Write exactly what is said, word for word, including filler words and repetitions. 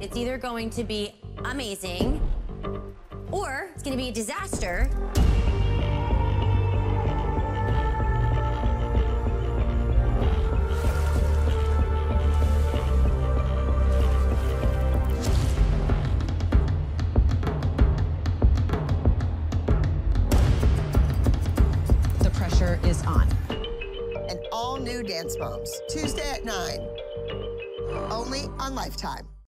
It's either going to be amazing or it's going to be a disaster. The pressure is on. An all-new Dance Moms, Tuesday at nine, only on Lifetime.